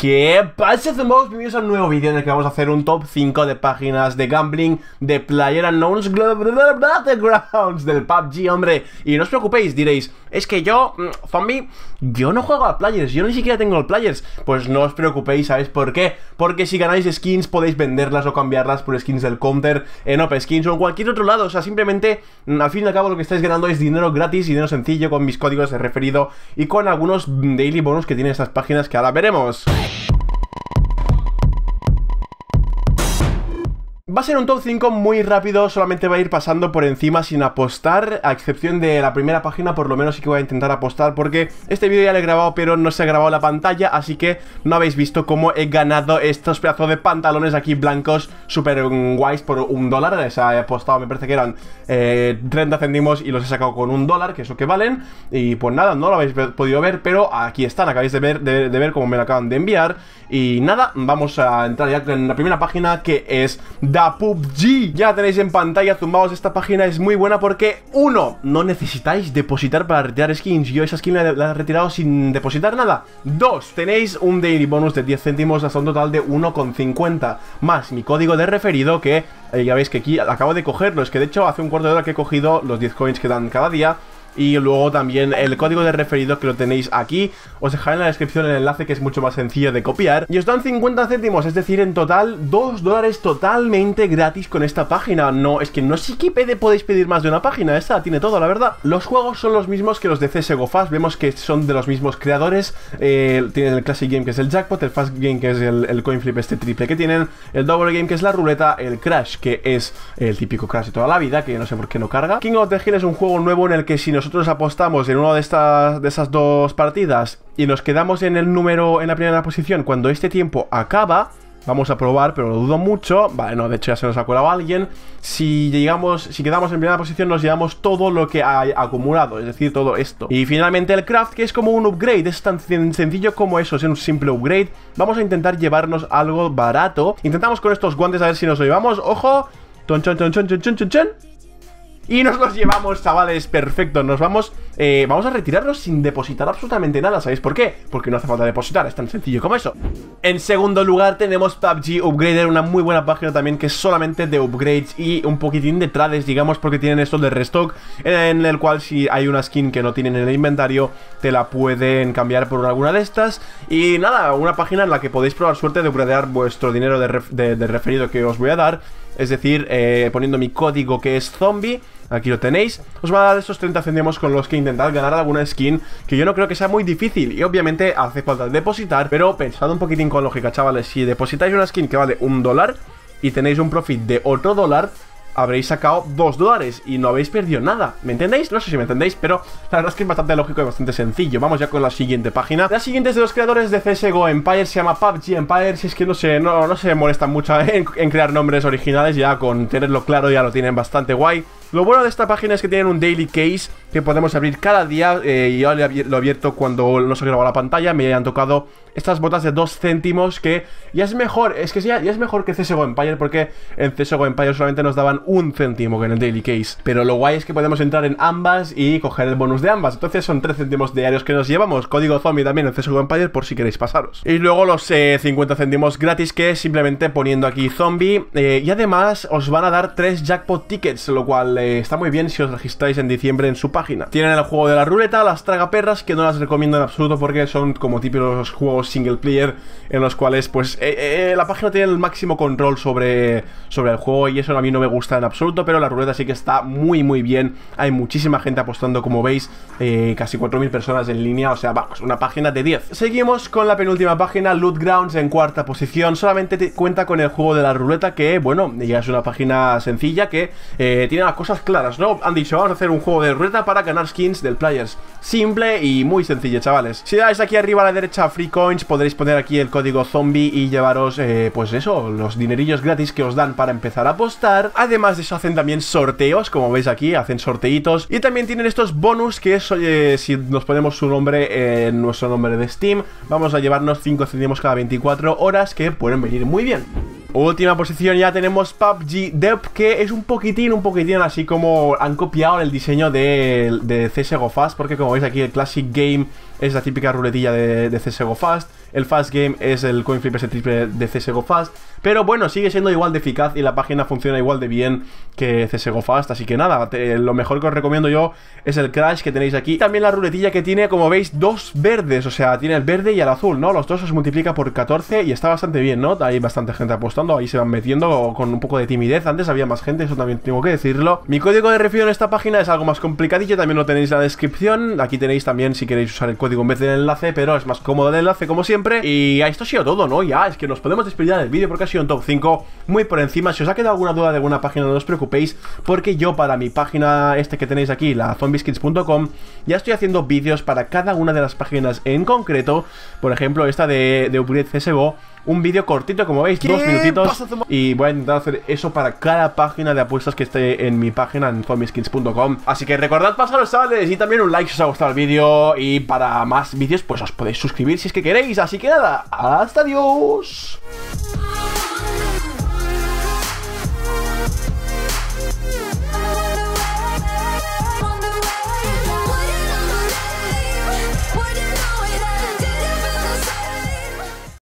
¿Qué pasa, zombaos? Bienvenidos a un nuevo vídeo en el que vamos a hacer un top 5 de páginas de gambling de PlayerUnknown's Battlegrounds del PUBG, hombre. Y no os preocupéis, diréis, es que yo, ZomBee, yo no juego al Players, yo ni siquiera tengo el Players. Pues no os preocupéis, ¿sabéis por qué? Porque si ganáis skins podéis venderlas o cambiarlas por skins del Counter, en OpSkins o en cualquier otro lado. O sea, simplemente, al fin y al cabo, lo que estáis ganando es dinero gratis, dinero sencillo, con mis códigos de referido y con algunos daily bonus que tienen estas páginas que ahora veremos. Va a ser un top 5 muy rápido, solamente va a ir pasando por encima sin apostar, a excepción de la primera página, por lo menos sí que voy a intentar apostar, porque este vídeo ya lo he grabado pero no se ha grabado la pantalla, así que no habéis visto cómo he ganado estos pedazos de pantalones aquí blancos, super guays, por $1, o sea, he apostado, me parece que eran 30 céntimos y los he sacado con $1, que es lo que valen, y pues nada, no lo habéis podido ver, pero aquí están, acabáis de ver cómo me lo acaban de enviar, y nada, vamos a entrar ya en la primera página, que es PUBG. Ya tenéis en pantalla, zumbaos, esta página es muy buena porque, uno, no necesitáis depositar para retirar skins. Yo esa skin la he retirado sin depositar nada. 2, tenéis un daily bonus de 10 céntimos hasta un total de 1,50, más mi código de referido que, ya veis que aquí acabo de cogerlo. Es que de hecho hace un cuarto de hora que he cogido los 10 coins que dan cada día. Y luego también el código de referido que lo tenéis aquí. Os dejaré en la descripción el enlace que es mucho más sencillo de copiar. Y os dan 50 céntimos, es decir, en total $2 totalmente gratis con esta página. No, es que no sé qué podéis pedir más de una página, esta tiene todo, la verdad. Los juegos son los mismos que los de CSGO Fast, vemos que son de los mismos creadores. Tienen el Classic Game, que es el Jackpot, el Fast Game, que es el Coin Flip este triple que tienen, el Double Game, que es la ruleta, el Crash, que es el típico Crash de toda la vida, que no sé por qué no carga. King of the Hill es un juego nuevo en el que si nosotros apostamos en una de esas dos partidas y nos quedamos en el número, en la primera posición, cuando este tiempo acaba, vamos a probar, pero lo dudo mucho. Vale, no, de hecho ya se nos ha colado alguien. Si quedamos en primera posición, nos llevamos todo lo que ha acumulado, es decir, todo esto. Y finalmente el craft, que es como un upgrade, es tan sencillo como eso, es un simple upgrade. Vamos a intentar llevarnos algo barato. Intentamos con estos guantes a ver si nos lo llevamos. ¡Ojo! ¡Chon, chon, chon, chon, chon, chon, chon! Y nos los llevamos, chavales, perfecto. Nos vamos, vamos a retirarlos sin depositar absolutamente nada, ¿sabéis por qué? Porque no hace falta depositar, es tan sencillo como eso. En segundo lugar tenemos PUBG Upgrader, una muy buena página también que es solamente de upgrades y un poquitín de trades, digamos, porque tienen esto de restock, en el cual si hay una skin que no tienen en el inventario, te la pueden cambiar por alguna de estas. Y nada, una página en la que podéis probar suerte de upgradear vuestro dinero de referido que os voy a dar. Es decir, poniendo mi código que es ZomBee, aquí lo tenéis, os va a dar esos 30 céntimos con los que intentad ganar alguna skin, que yo no creo que sea muy difícil, y obviamente hace falta depositar, pero pensad un poquitín con lógica, chavales. Si depositáis una skin que vale $1 y tenéis un profit de otro $, habréis sacado $2 y no habéis perdido nada, ¿me entendéis? No sé si me entendéis, pero la verdad es que es bastante lógico y bastante sencillo. Vamos ya con la siguiente página. La siguiente es de los creadores de CSGO Empire, se llama PUBG Empire, si es que no se molestan mucho en crear nombres originales, ya con tenerlo claro ya lo tienen bastante guay. Lo bueno de esta página es que tienen un daily case que podemos abrir cada día, y yo lo he abierto cuando no se grabó la pantalla, me han tocado estas botas de 2 céntimos que ya es mejor, es que ya es mejor que CSGO Empire, porque en CSGO Empire solamente nos daban 1 céntimo en el daily case, pero lo guay es que podemos entrar en ambas y coger el bonus de ambas, entonces son 3 céntimos diarios que nos llevamos, código zombie también en CSGO Empire por si queréis pasaros. Y luego los 50 céntimos gratis, que simplemente poniendo aquí zombie, y además os van a dar 3 jackpot tickets, lo cual está muy bien si os registráis en diciembre en su página. Tienen el juego de la ruleta, las tragaperras, que no las recomiendo en absoluto porque son como típicos juegos single player en los cuales pues la página tiene el máximo control sobre el juego, y eso a mí no me gusta en absoluto, pero la ruleta sí que está muy bien. Hay muchísima gente apostando, como veis, casi 4.000 personas en línea, o sea, vamos, una página de 10. Seguimos con la penúltima página, Lootgrounds, en cuarta posición. Solamente cuenta con el juego de la ruleta, que bueno, ya es una página sencilla que tiene las cosas claras, ¿no? Han dicho, vamos a hacer un juego de ruleta para ganar skins del Players. Simple y muy sencillo, chavales. Si dais aquí arriba a la derecha Free Coins, podréis poner aquí el código ZomBee y llevaros, pues eso, los dinerillos gratis que os dan para empezar a apostar. Además de eso hacen también sorteos, como veis aquí, hacen sorteitos. Y también tienen estos bonus que es, si nos ponemos su nombre en nuestro nombre de Steam, vamos a llevarnos 5 céntimos cada 24 horas, que pueden venir muy bien. Última posición ya tenemos PUBG Dep, que es un poquitín así como han copiado el diseño de CSGO Fast, porque como veis aquí el Classic Game es la típica ruletilla de CSGO Fast, el Fast Game es el coin flip ese triple de CSGO Fast, pero bueno, sigue siendo igual de eficaz y la página funciona igual de bien que CSGO Fast, así que nada, lo mejor que os recomiendo yo es el Crash que tenéis aquí, también la ruletilla que tiene, como veis, dos verdes, o sea, tiene el verde y el azul, ¿no? Los dos se multiplica por 14 y está bastante bien, ¿no? Hay bastante gente apostando, ahí se van metiendo con un poco de timidez, antes había más gente, eso también tengo que decirlo. Mi código de referido en esta página es algo más complicadillo, también lo tenéis en la descripción, aquí tenéis también si queréis usar el código en vez del enlace, pero es más cómodo el enlace como siempre. Y esto ha sido todo, ¿no? Ya, es que nos podemos despedir del vídeo porque ha sido un top 5 muy por encima. Si os ha quedado alguna duda de alguna página no os preocupéis, porque yo para mi página que tenéis aquí, la zombeeskins.com, ya estoy haciendo vídeos para cada una de las páginas en concreto, por ejemplo esta de Upgrade CSGO, un vídeo cortito, como veis, 2 minutitos, y voy a intentar hacer eso para cada página de apuestas que esté en mi página en zombeeskins.com, así que recordad pasaros, chavales, y también un like si os ha gustado el vídeo, y para más vídeos pues os podéis suscribir si es que queréis, así que nada, hasta adiós.